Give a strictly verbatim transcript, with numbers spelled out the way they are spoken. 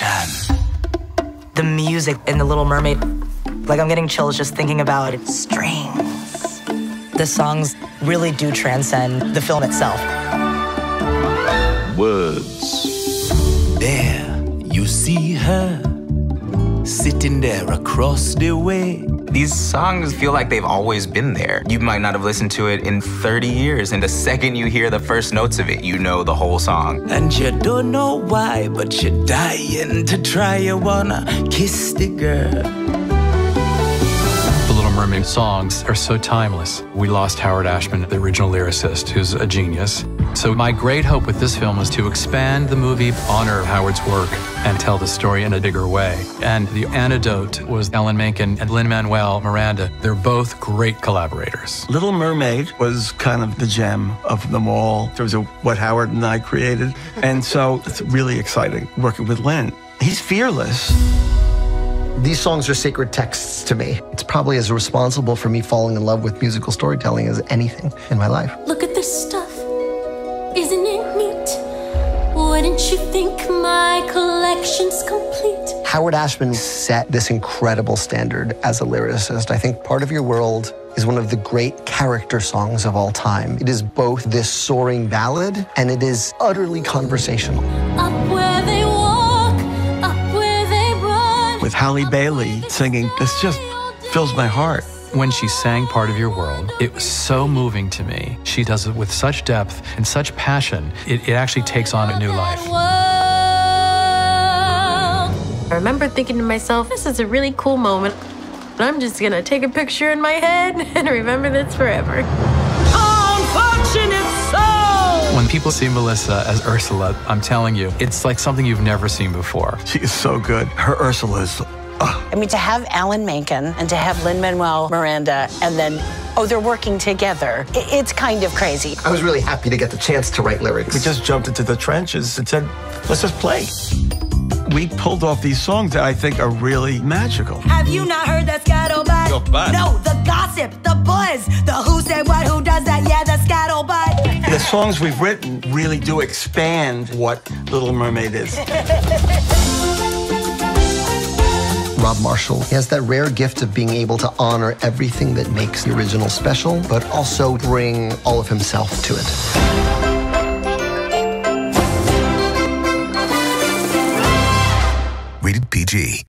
Hashem. The music in The Little Mermaid, like I'm getting chills just thinking about it. Strings. The songs really do transcend the film itself. Words. There, you see her, sitting there across the way. These songs feel like they've always been there. You might not have listened to it in thirty years, and the second you hear the first notes of it, you know the whole song. And you don't know why, but you're dying to try. You wanna kiss the girl. Mermaid songs are so timeless. We lost Howard Ashman, the original lyricist, who's a genius. So my great hope with this film is to expand the movie, honor Howard's work, and tell the story in a bigger way. And the antidote was Alan Menken and Lin-Manuel Miranda. They're both great collaborators. Little Mermaid was kind of the gem of them all in terms of what Howard and I created. And so it's really exciting working with Lin. He's fearless. These songs are sacred texts to me. It's probably as responsible for me falling in love with musical storytelling as anything in my life. Look at this stuff. Isn't it neat? Wouldn't you think my collection's complete? Howard Ashman set this incredible standard as a lyricist. I think Part of Your World is one of the great character songs of all time. It is both this soaring ballad, and it is utterly conversational. Up where they walk. With Halle Bailey singing, this just fills my heart. When she sang Part of Your World, it was so moving to me. She does it with such depth and such passion, it, it actually takes on a new life. I remember thinking to myself, this is a really cool moment. I'm just gonna take a picture in my head and remember this forever. Unfortunate soul! When people see Melissa as Ursula, I'm telling you, it's like something you've never seen before. She is so good. Her Ursula is, uh. I mean, to have Alan Menken and to have Lin-Manuel Miranda, and then, oh, they're working together. It's kind of crazy. I was really happy to get the chance to write lyrics. We just jumped into the trenches and said, let's just play. We pulled off these songs that I think are really magical. Have you not heard that scuttlebutt? Yo, no, the gossip, the buzz, the who said what, who does that, yeah, the scuttlebutt. The songs we've written really do expand what Little Mermaid is. Rob Marshall, he has that rare gift of being able to honor everything that makes the original special, but also bring all of himself to it. Rated P G.